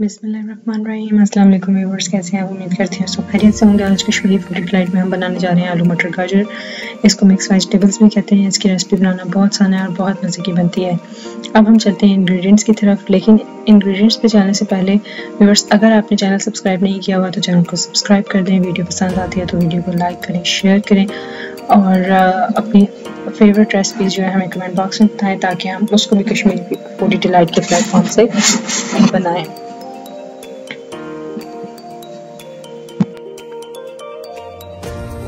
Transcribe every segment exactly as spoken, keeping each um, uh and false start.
बिस्मिल्लाहिर्रहमानिर्रहीम। अस्सलाम वालेकुम व्यूअर्स, कैसे हैं आप? उम्मीद करती हूँ सब खैरियत से होंगे। आज कश्मीरी फूडी डिलाइट में हम बनाने जा रहे हैं आलू मटर गाजर। इसको मिक्स वेजिटेबल्स भी कहते हैं। इसकी रेसिपी बनाना बहुत आसान है और बहुत मज़े की बनती है। अब हम चलते हैं इंग्रेडिएंट्स की तरफ, लेकिन इंग्रेडिएंट्स पे जाने से पहले व्यूअर्स अगर आपने चैनल सब्सक्राइब नहीं किया हुआ तो चैनल को सब्सक्राइब कर दें। वीडियो पसंद आती है तो वीडियो को लाइक करें, शेयर करें और अपनी फेवरेट रेसिपीज़ जो है हमें कमेंट बॉक्स में बताएँ ताकि हम उसको भी कश्मीरी फूडी डिलाइट के प्लेटफॉर्म से बनाएँ।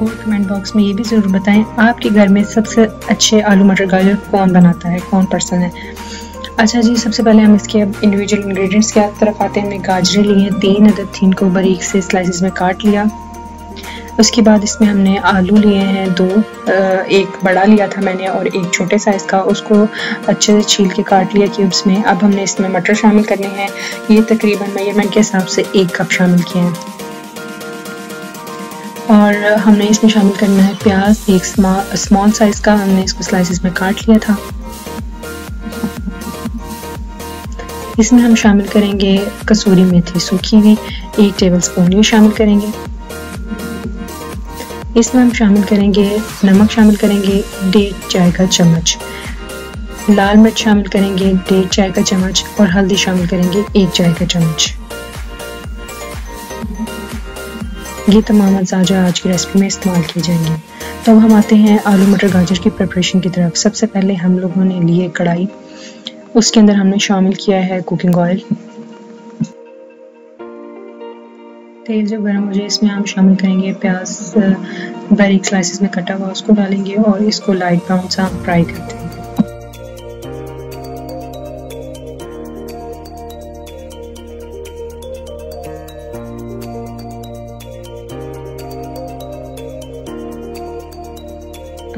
और कमेंट बॉक्स में ये भी ज़रूर बताएं आपके घर में सबसे अच्छे आलू मटर गाजर कौन बनाता है, कौन पर्सन है। अच्छा जी, सबसे पहले हम इसके अब इंडिविजुअल इंग्रेडिएंट्स की तरफ आते हैं। मैं गाजरें ली हैं तीन अदद, तीन को बारीक से स्लाइसेस में काट लिया। उसके बाद इसमें हमने आलू लिए हैं दो, एक बड़ा लिया था मैंने और एक छोटे साइज़ का, उसको अच्छे से छील के काट लिया क्यूब्स में। अब हमने इसमें मटर शामिल करने हैं। ये तकरीबन मेजरमेंट के हिसाब से एक कप शामिल किए हैं। और हमने इसमें शामिल करना है प्याज, एक स्मॉल साइज़ का, हमने इसको स्लाइसेस में काट लिया था। इसमें हम शामिल करेंगे कसूरी मेथी सूखी हुई, एक टेबलस्पून ये शामिल करेंगे। इसमें हम शामिल करेंगे नमक, शामिल करेंगे डेढ़ चाय का चम्मच, लाल मिर्च शामिल करेंगे डेढ़ चाय का चम्मच और हल्दी शामिल करेंगे एक चाय का चम्मच। ये तमाम अज़ाजा आज की रेसिपी में इस्तेमाल किए जाएंगे। तो अब हम आते हैं आलू मटर गाजर की प्रिपरेशन की तरफ। सबसे पहले हम लोगों ने लिए कढ़ाई, उसके अंदर हमने शामिल किया है कुकिंग ऑयल। तेल जब गर्म हो जाए इसमें हम शामिल करेंगे प्याज, बारीक स्लाइसेस में कटा हुआ, उसको डालेंगे और इसको लाइट ब्राउन सा फ्राई करते हैं।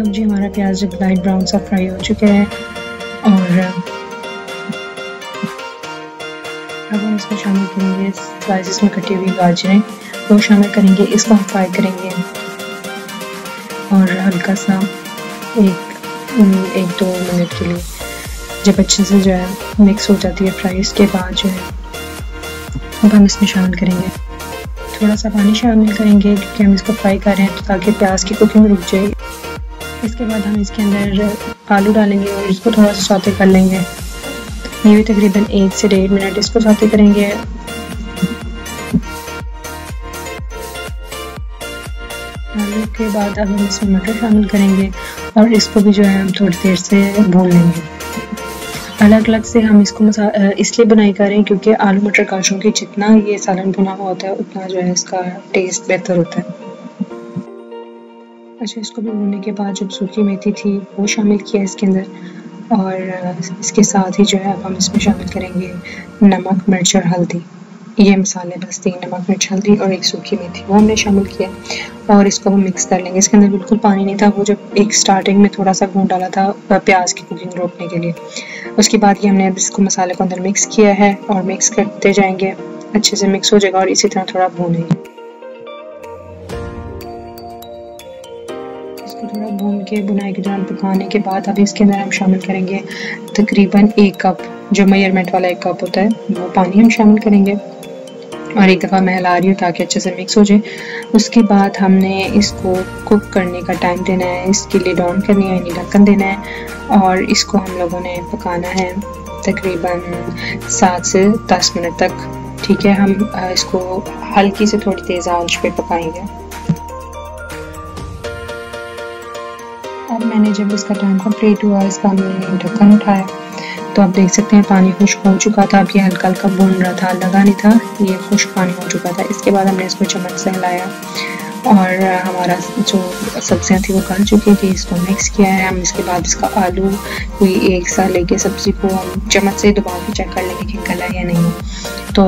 अब जी हमारा प्याज जब लाइट ब्राउन सा फ्राई हो चुका है और अब हम इसमें शामिल करेंगे स्लाइसेस में कटी हुई गाजरें, वो शामिल करेंगे। इसको हम फ्राई करेंगे और हल्का सा एक एक दो मिनट के लिए, जब अच्छे से जो है मिक्स हो जाती है फ्राई, इसके बाद जो है अब हम इसमें शामिल करेंगे थोड़ा सा पानी शामिल करेंगे क्योंकि हम इसको फ्राई कर रहे हैं ताकि प्याज की कुकिंग रुक जाए। इसके बाद हम इसके अंदर आलू डालेंगे और इसको थोड़ा सा सौते कर लेंगे। ये भी तकरीबन एक से डेढ़ मिनट इसको सौते करेंगे। आलू के बाद अब हम इसमें मटर शामिल करेंगे और इसको भी जो है हम थोड़ी देर से भून लेंगे। अलग अलग से हम इसको मसा इसलिए बनाई कर रहे हैं क्योंकि आलू मटर गाजरों की जितना ये सालन भुना हुआ होता है उतना जो है इसका टेस्ट बेहतर होता है। अच्छा, इसको भी भूनने के बाद जब सूखी मेथी थी वो शामिल किया इसके अंदर और इसके साथ ही जो है अब हम इसमें शामिल करेंगे नमक, मिर्च और हल्दी। ये मसाले बस तीन, नमक, मिर्च, हल्दी और एक सूखी मेथी, वो हमने शामिल किया और इसको हम मिक्स कर लेंगे। इसके अंदर बिल्कुल पानी नहीं था, वो जब एक स्टार्टिंग में थोड़ा सा भून डाला था प्याज की कुकिंग रोकने के लिए। उसके बाद ये हमने अब इसको मसाले को अंदर मिक्स किया है और मिक्स करते जाएंगे, अच्छे से मिक्स हो जाएगा और इसी तरह थोड़ा भूनेंगे। थोड़ा भून के बुनाई के दौरान पकाने के बाद अभी इसके अंदर हम शामिल करेंगे तकरीबन एक कप, जो मेजरमेंट वाला एक कप होता है वो पानी हम शामिल करेंगे और एक दफ़ा मैं हिला रही हूँ ताकि अच्छे से मिक्स हो जाए। उसके बाद हमने इसको कुक करने का टाइम देना है, इसके लिए डाउन करनी है यानी ढक्कन देना है और इसको हम लोगों ने पकाना है तकरीबन सात से दस मिनट तक। ठीक है, हम इसको हल्की से थोड़ी तेज़ आंच पर पकाएँगे। अब मैंने जब इसका टाइम कंप्लीट हुआ, इसका हमने ढक्कन उठाया तो आप देख सकते हैं पानी खुश्क हो चुका था। अब ये हल्का हल्का भून रहा था, लगा नहीं था, ये खुश्क पानी हो चुका था। इसके बाद हमने इसको चम्मच से हिलाया और हमारा जो सब्जियां थी वो गल चुकी थी, इसको मिक्स किया है। हम इसके बाद इसका आलू कोई एक सा लेके सब्ज़ी को हम चम्मच से दबा के चेक कर लेंगे कि गला या नहीं। तो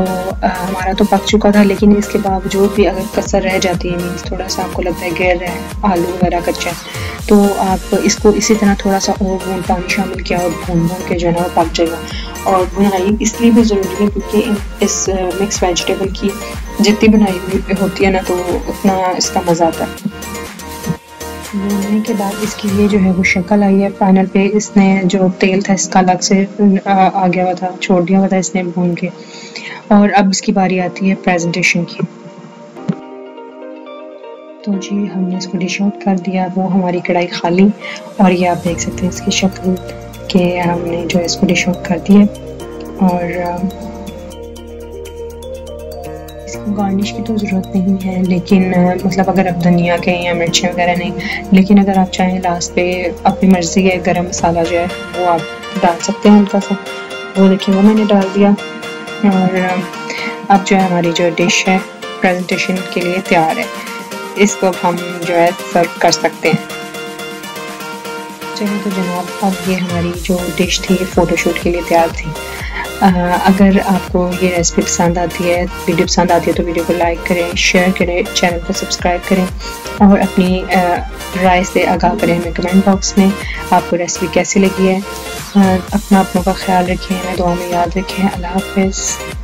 आ, हमारा तो पक चुका था, लेकिन इसके बावजूद भी अगर कसर रह जाती है, मीन्स थोड़ा सा आपको लगता है गैर है आलू वगैरह कच्चा, तो आप इसको इसी तरह थोड़ा सा और भून पानी शामिल किया और भून भून के जो है ना पक जाएगा। और बुनाई इसलिए भी ज़रूरी है क्योंकि इस मिक्स वेजिटेबल की जितनी बुनाई होती है ना तो उतना इसका मज़ा आता है। भूनने के बाद इसकी ये जो है वो शक्ल आई है फाइनल पे। इसने जो तेल था इसका अलग से आ गया हुआ था, छोड़ दिया हुआ था इसने भून के। और अब इसकी बारी आती है प्रेजेंटेशन की। तो जी हमने इसको डिश आउट कर दिया, वो हमारी कढ़ाई खाली, और ये आप देख सकते हैं इसकी शक्ल के हमने जो इसको डिश आउट कर दिया, और इसको गार्निश की तो ज़रूरत नहीं है, लेकिन मतलब अगर आप धनिया के या मिर्चें वगैरह नहीं, लेकिन अगर आप चाहें लास्ट पे अपनी मर्ज़ी के गरम मसाला जो है वो आप डाल सकते हैं हल्का सा, वो देखिए वो मैंने डाल दिया। और अब जो है हमारी जो डिश है प्रेजेंटेशन के लिए तैयार है, इसको हम जो है सर्व कर सकते हैं। चलिए तो जनाब, अब ये हमारी जो डिश थी फ़ोटोशूट के लिए तैयार थी। अगर आपको ये रेसिपी पसंद आती है, वीडियो पसंद आती है, तो वीडियो को लाइक करें, शेयर करें, चैनल को सब्सक्राइब करें, और अपनी राय से आगाह करें हमें कमेंट बॉक्स में, आपको रेसिपी कैसी लगी है। अपना अपनों का ख्याल रखें, दुआ में याद रखें। अल्लाह हाफिज़।